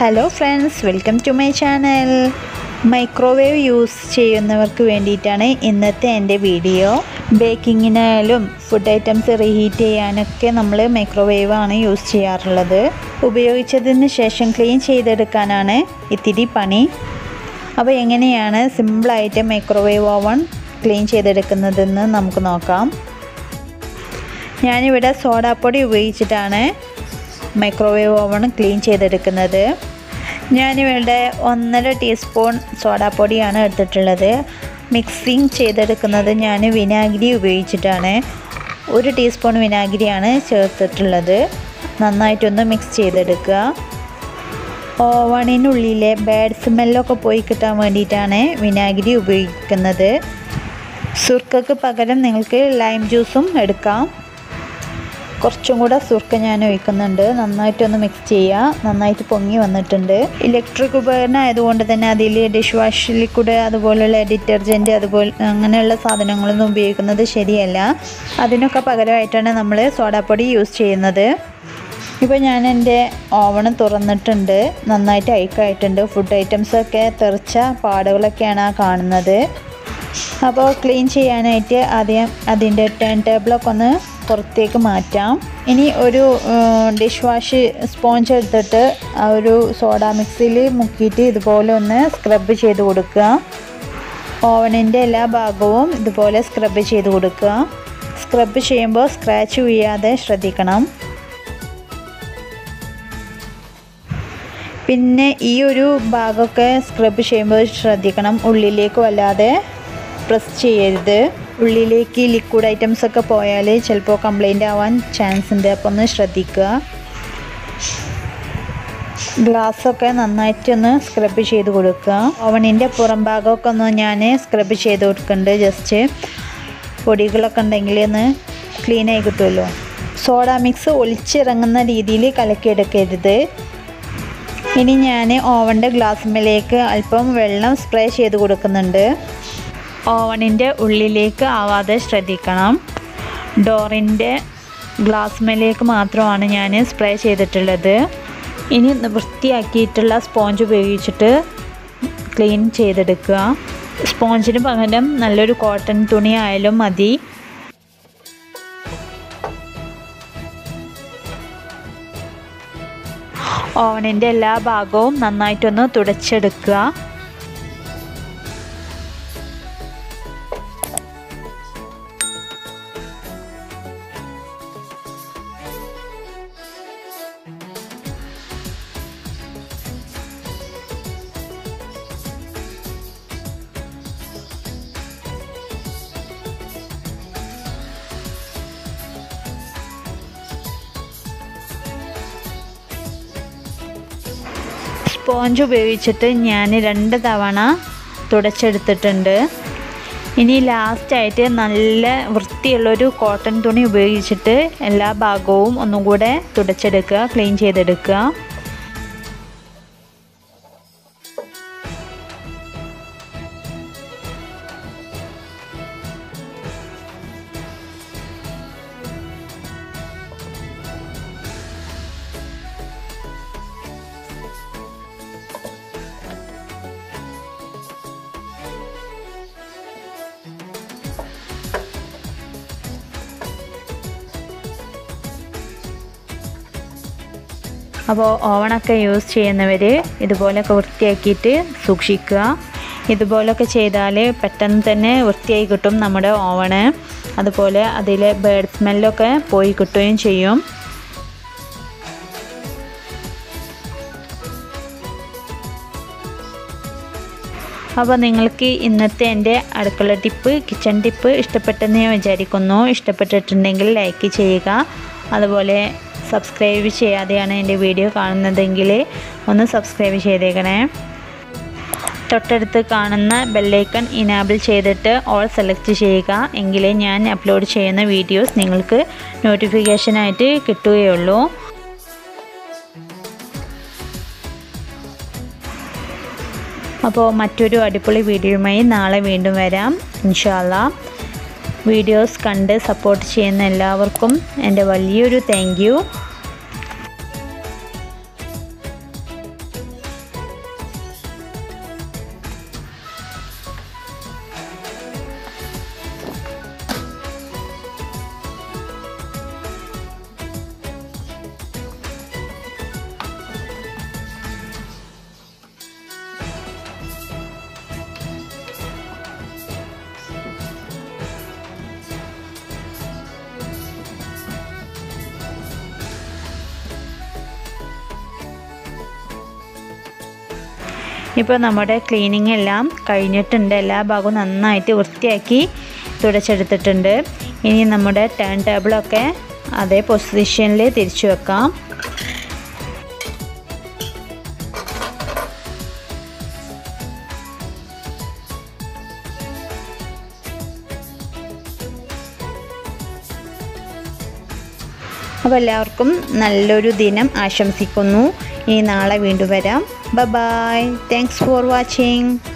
Hello friends, welcome to my channel. Microwave use ചെയ്യുന്നവർക്ക് വേണ്ടിയിട്ടാണ് ഇന്നത്തെ എൻ്റെ വീഡിയോ. ബേക്കിങ്ങിനായാലും ഫുഡ് ഐറ്റംസ് റീഹീറ്റ് ചെയ്യാനൊക്കെ നമ്മൾ മൈക്രോവേവാണ് യൂസ് ചെയ്യാറുള്ളത്. ഉപയോഗിച്ചതിന് ശേഷം ക്ലീൻ ചെയ്തെടുക്കാനാണ് ഇത്തിരി പണി. അപ്പോൾ എങ്ങനെയാണ് സിമ്പിളായിട്ട് മൈക്രോവേവ് ഓവൺ ക്ലീൻ ചെയ്തെടുക്കുന്നതെന്ന് നമുക്ക് നോക്കാം. ഞാനിവിടെ സോഡാപ്പൊടി ഉപയോഗിച്ചിട്ടാണ് മൈക്രോവേവ് ഓവൺ ക്ലീൻ ചെയ്തെടുക്കുന്നത്. ഞാനിവിടെ 1.5 ടീസ്പൂൺ സോഡാപ്പൊടിയാണ് എടുത്തിട്ടുള്ളത്. മിക്സിങ് ചെയ്തെടുക്കുന്നത് ഞാൻ വിനാഗിരി ഉപയോഗിച്ചിട്ടാണ്. 1 ടീസ്പൂൺ വിനാഗിരിയാണ് ചേർത്തിട്ടുള്ളത്. നന്നായിട്ടൊന്ന് മിക്സ് ചെയ്തെടുക്കുക. ഓവണിനുള്ളിലെ ബാഡ് സ്മെല്ലൊക്കെ പോയി കിട്ടാൻ വേണ്ടിയിട്ടാണ് വിനാഗിരി ഉപയോഗിക്കുന്നത്. സുർക്കക്ക് പകരം നിങ്ങൾക്ക് ലൈം ജ്യൂസും എടുക്കാം. കുറച്ചും കൂടെ സുർക്ക ഞാൻ ഒഴിക്കുന്നുണ്ട്. നന്നായിട്ടൊന്ന് മിക്സ് ചെയ്യുക. നന്നായിട്ട് പൊങ്ങി വന്നിട്ടുണ്ട്. ഇലക്ട്രിക് ഉപകരണം ആയതുകൊണ്ട് തന്നെ അതിൽ ഡിഷ് വാഷ് ലിക്വിഡ്, അതുപോലെയുള്ള ഡിറ്റർജൻറ്റ്, അതുപോലെ അങ്ങനെയുള്ള സാധനങ്ങളൊന്നും ഉപയോഗിക്കുന്നത് ശരിയല്ല. അതിനൊക്കെ പകരമായിട്ടാണ് നമ്മൾ സോഡാപ്പൊടി യൂസ് ചെയ്യുന്നത്. ഇപ്പോൾ ഞാൻ എൻ്റെ ഓവൺ തുറന്നിട്ടുണ്ട്. നന്നായിട്ട് അയക്കായിട്ടുണ്ട്. ഫുഡ് ഐറ്റംസൊക്കെ തെറിച്ച പാടുകളൊക്കെയാണ് ആ കാണുന്നത്. അപ്പോൾ ക്ലീൻ ചെയ്യാനായിട്ട് ആദ്യം അതിൻ്റെ ടേൺ ടേബിളൊക്കെ ഒന്ന് പുറത്തേക്ക് മാറ്റാം. ഇനി ഒരു ഡിഷ് വാഷ് സ്പോഞ്ച് എടുത്തിട്ട് ആ ഒരു സോഡാ മിക്സിയിൽ മുക്കിയിട്ട് ഇതുപോലെ ഒന്ന് സ്ക്രബ് ചെയ്ത് കൊടുക്കുക. ഓവനിൻ്റെ എല്ലാ ഭാഗവും ഇതുപോലെ സ്ക്രബ് ചെയ്ത് കൊടുക്കുക. സ്ക്രബ് ചെയ്യുമ്പോൾ സ്ക്രാച്ച് വീഴാതെ ശ്രദ്ധിക്കണം. പിന്നെ ഈ ഒരു ഭാഗമൊക്കെ സ്ക്രബ് ചെയ്യുമ്പോൾ ശ്രദ്ധിക്കണം, ഉള്ളിലേക്ക് വല്ലാതെ പ്രസ് ചെയ്യരുത്. ഉള്ളിലേക്ക് ലിക്വിഡ് ഐറ്റംസൊക്കെ പോയാൽ ചിലപ്പോൾ കംപ്ലൈൻ്റ് ആവാൻ ചാൻസ് ഉണ്ട്. അപ്പോൾ ഒന്ന് ശ്രദ്ധിക്കുക. ഗ്ലാസ്സൊക്കെ നന്നായിട്ടൊന്ന് സ്ക്രബ് ചെയ്ത് കൊടുക്കുക. ഓവണിൻ്റെ പുറം ഭാഗമൊക്കെ ഒന്ന് ഞാൻ സ്ക്രബ് ചെയ്ത് കൊടുക്കുന്നുണ്ട്. ജസ്റ്റ് പൊടികളൊക്കെ ഉണ്ടെങ്കിൽ ഒന്ന് ക്ലീനായി കിട്ടുമല്ലോ. സോഡ മിക്സ് ഒലിച്ചിറങ്ങുന്ന രീതിയിൽ കലക്കിയെടുക്കരുത്. ഇനി ഞാൻ ഓവൻ്റെ ഗ്ലാസ്മേലേക്ക് അല്പം വെള്ളം സ്പ്രേ ചെയ്ത് കൊടുക്കുന്നുണ്ട്. ഓവണിൻ്റെ ഉള്ളിലേക്ക് ആവാതെ ശ്രദ്ധിക്കണം. ഡോറിൻ്റെ ഗ്ലാസ്മേലേക്ക് മാത്രമാണ് ഞാൻ സ്പ്രേ ചെയ്തിട്ടുള്ളത്. ഇനി വൃത്തിയാക്കിയിട്ടുള്ള സ്പോഞ്ച് ഉപയോഗിച്ചിട്ട് ക്ലീൻ ചെയ്തെടുക്കുക. സ്പോഞ്ചിന് പകരം നല്ലൊരു കോട്ടൺ തുണി ആയാലും മതി. ഓവണിൻ്റെ എല്ലാ ഭാഗവും നന്നായിട്ടൊന്ന് തുടച്ചെടുക്കുക. സ്പോഞ്ച് ഉപയോഗിച്ചിട്ട് ഞാൻ 2 തവണ തുടച്ചെടുത്തിട്ടുണ്ട്. ഇനി ലാസ്റ്റായിട്ട് നല്ല വൃത്തിയുള്ളൊരു കോട്ടൺ തുണി ഉപയോഗിച്ചിട്ട് എല്ലാ ഭാഗവും ഒന്നും കൂടെ തുടച്ചെടുക്കുക, ക്ലീൻ ചെയ്തെടുക്കുക. അപ്പോൾ ഓവണൊക്കെ യൂസ് ചെയ്യുന്നവർ ഇതുപോലെയൊക്കെ വൃത്തിയാക്കിയിട്ട് സൂക്ഷിക്കുക. ഇതുപോലെയൊക്കെ ചെയ്താൽ പെട്ടെന്ന് തന്നെ വൃത്തിയായി കിട്ടും നമ്മുടെ ഓവണ്. അതുപോലെ അതിലെ ബേഡ് സ്മെല്ലൊക്കെ പോയി കിട്ടുകയും ചെയ്യും. അപ്പോൾ നിങ്ങൾക്ക് ഇന്നത്തെ എൻ്റെ അടുക്കള ടിപ്പ്, കിച്ചൺ ടിപ്പ് ഇഷ്ടപ്പെട്ടെന്ന് ഞാൻ വിചാരിക്കുന്നു. ഇഷ്ടപ്പെട്ടിട്ടുണ്ടെങ്കിൽ ലൈക്ക് ചെയ്യുക. അതുപോലെ സബ്സ്ക്രൈബ് ചെയ്യാതെയാണ് എൻ്റെ വീഡിയോ കാണുന്നതെങ്കിൽ ഒന്ന് സബ്സ്ക്രൈബ് ചെയ്തേക്കണേ. തൊട്ടടുത്ത് കാണുന്ന ബെല്ലൈക്കൺ ഇനാബിൾ ചെയ്തിട്ട് ഓൾ സെലക്ട് ചെയ്യുക. എങ്കിലേ ഞാൻ അപ്ലോഡ് ചെയ്യുന്ന വീഡിയോസ് നിങ്ങൾക്ക് നോട്ടിഫിക്കേഷനായിട്ട് കിട്ടുകയുള്ളൂ. അപ്പോൾ മറ്റൊരു അടിപൊളി വീഡിയോയുമായി നാളെ വീണ്ടും വരാം ഇൻഷാ അല്ലാഹ്. വീഡിയോസ് കണ്ട് സപ്പോർട്ട് ചെയ്യുന്ന എല്ലാവർക്കും എൻ്റെ വലിയൊരു താങ്ക് യു. ഇപ്പോൾ നമ്മുടെ ക്ലീനിങ് എല്ലാം കഴിഞ്ഞിട്ടുണ്ട്. എല്ലാ ഭാഗവും നന്നായിട്ട് വൃത്തിയാക്കി തുടച്ചെടുത്തിട്ടുണ്ട്. ഇനി നമ്മുടെ ടേൺ ടേബിളൊക്കെ അതേ പൊസിഷനിൽ തിരിച്ചു വെക്കാം. അപ്പോൾ എല്ലാവർക്കും നല്ലൊരു ദിനം ആശംസിക്കുന്നു. ഇനി നാളെ വീണ്ടും വരാം. Bye bye. Thanks for watching.